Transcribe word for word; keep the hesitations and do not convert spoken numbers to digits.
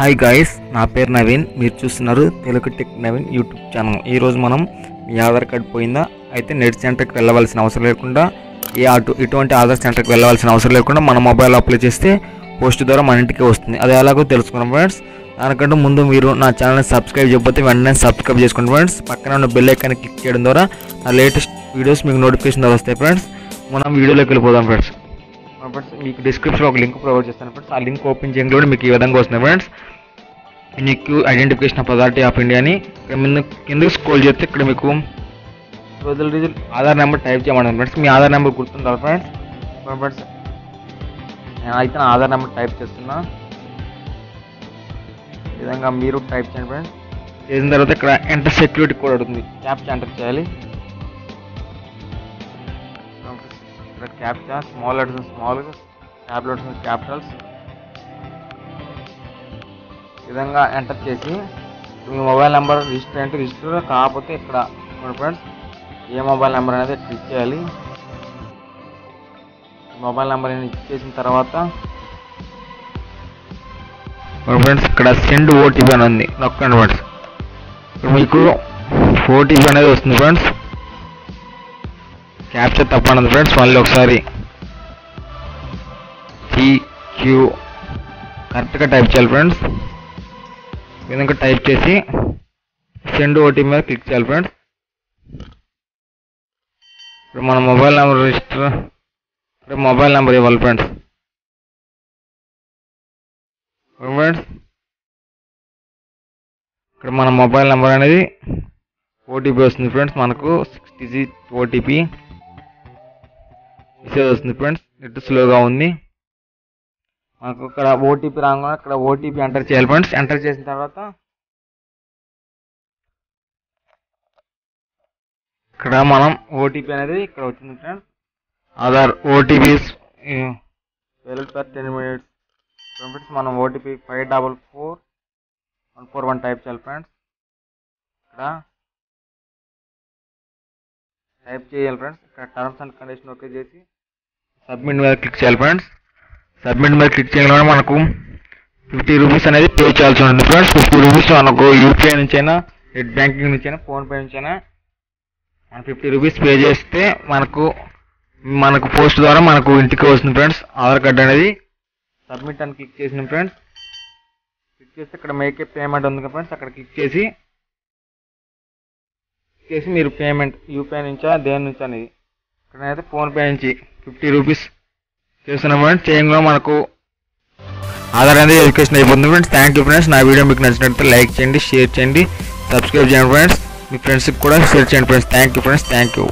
High guys ना पेर नवीन मीरू चूस्तुन्नारु Telugu tech Naveen YouTube channel. मनम मी आधार कार्ड पोयिंदा अयिते नेट सेंटर की वेल्लवलసిన అవసరం లేకుండా ఏ ఇటువంటి ఆధార్ సెంటర్ की వెళ్లవలసిన అవసరం లేకుండా మన మొబైల్ అప్లై చేస్తే పోస్ట్ ద్వారా మన ఇంటికి వస్తుంది। అది ఎలాగో తెలుసుకుందాం ఫ్రెండ్స్। దానికంటే ముందు మీరు నా ఛానల్ ని సబ్స్క్రైబ్ చేయకపోతే వెంటనే సబ్స్క్రైబ్ చేసుకోండి ఫ్రెండ్స్। పక్కన ఉన్న బెల్ ఐకాన్ ని క్లిక్ చేయడం ద్వారా నా లేటెస్ట్ వీడియోస్ మీకు నోటిఫికేషన్ వస్తాయి ఫ్రెండ్స్। మనం వీడియోలోకి వెళ్ళిపోదాం ఫ్రెंड्स। फ्रेंड्स మీకు డిస్క్రిప్షన్ లో ఒక లింక్ ప్రొవైడ్ చేస్తాను ఫ్రెండ్స్। ఆ లింక్ ఓపెన్ చేయగానే మీకు ఈ విధంగా వస్తుంది friends. Unique identification of authority of India कि स्क्रोल रोजल रीजल आधार नंबर टाइप फ्रेंड्स। मैं आधार नंबर गुर्त फ्रेंड्स फ्रेंड्स नैन आधार नंबर टाइप विधा मेरू टाइप फ्रेंड्स। तरह इक एंटर सिक्योरिटी कोड अड़े कैप्चा एंटर चेयली captcha small letters small capital letters capitals విధంగా ఎంటర్ చేసి మీ మొబైల్ నంబర్ రిజిస్టర్ అంటే రిజిస్టర్ కాకపోతే ఇక్కడ ఫ్రెండ్స్ ఏ మొబైల్ నంబర్ అనేది క్లిక్ చేయాలి। మొబైల్ నంబర్ ని క్లిక్ చేసిన తర్వాత ఫ్రెండ్స్ ఇక్కడ సెండ్ ఓటీపీ అని ఉంది, నొక్కండి ఫ్రెండ్స్। మీకు ఓటీపీ అనేది వస్తుంది ఫ్రెండ్స్। క్యాప్చా తప్పండి ఫ్రెండ్స్। మళ్ళీ ఒకసారి టీక్యూ కరెక్ట్ గా టైప్ చేయాలి ఫ్రెండ్స్। విధంగా టైప్ చేసి సెండ్ ఓటీపీ మీద క్లిక్ చేయాలి ఫ్రెండ్స్। ఇప్పుడు మన మొబైల్ నంబర్ రిజిస్టర్ ఇక్కడ మొబైల్ నంబర్ ఇవ్వాలి ఫ్రెండ్స్। ఫ్రెండ్స్ ఇక్కడ మన మొబైల్ నంబర్ అనేది ఓటీపీ వస్తుంది ఫ్రెండ్స్। మనకు సిక్స్ డిజిట్ ఓటీపీ మెసేజ్ వస్తుంది ఫ్రెండ్స్। నెట్ స్లోగా ఉంది। మనకు ఇక్కడ ఓటీపీ రాగానే ఇక్కడ ఓటీపీ ఎంటర్ చేయాలి ఫ్రెండ్స్। ఎంటర్ చేసిన తర్వాత ఇక్కడ మనం ఓటీపీ అనేది ఇక్కడ వచ్చింది friends. Aadhaar OTP వెలిడ్ for ten minutes friends. మనం OTP five double four one four one type చేయాలి ఫ్రెండ్స్। ఇక్కడ టైప్ చేయాలి ఫ్రెండ్స్। ఇక్కడ టర్మ్స్ అండ్ కండిషన్ ఓకే చేసి సబ్మిట్ మీద క్లిక్ చేయాలి ఫ్రెండ్స్। సబ్మిట్ మీద క్లిక్ చేయగానే మనకు ఫిఫ్టీ రూపీస్ అనేది పే చేయాల్సి ఉంటుంది ఫ్రెండ్స్। ఫిఫ్టీ రూపీస్ మనకు యూపీఐ నుంచి అయినా నెట్ బ్యాంకింగ్ నుంచి అయినా ఫోన్పే నుంచి అయినా మనం ఫిఫ్టీ రూపీస్ పే చేస్తే మనకు మనకు పోస్ట్ ద్వారా మనకు ఇంటికి వస్తుంది ఫ్రెండ్స్ ఆధార్ కార్డ్ అనేది। సబ్మిట్ అని క్లిక్ చేసిన ఫ్రెండ్స్। క్లిక్ చేస్తే ఇక్కడ మేక్ ఏ పేమెంట్ ఉంది కదా ఫ్రెండ్స్, అక్కడ క్లిక్ చేసి క్లిక్ చేసి మీరు పేమెంట్ యూపీఐ నుంచా దేని నుంచి అనేది ఇక్కడ అయితే ఫోన్పే నుంచి ఫిఫ్టీ రూపీస్ చేస్తున్నాం ఫ్రెండ్స్। చేయంగా మనకు ఆధార్ అనేది వెరిఫికేషన్ అయిపోతుంది ఫ్రెండ్స్। Thank you friends. నా వీడియో మీకు నచ్చినట్లయితే లైక్ చేయండి, షేర్ చేయండి, సబ్స్క్రైబ్ చేయండి ఫ్రెండ్స్। మీ ఫ్రెండ్స్కి కూడా షేర్ చేయండి friends. Thank you friends, thank you.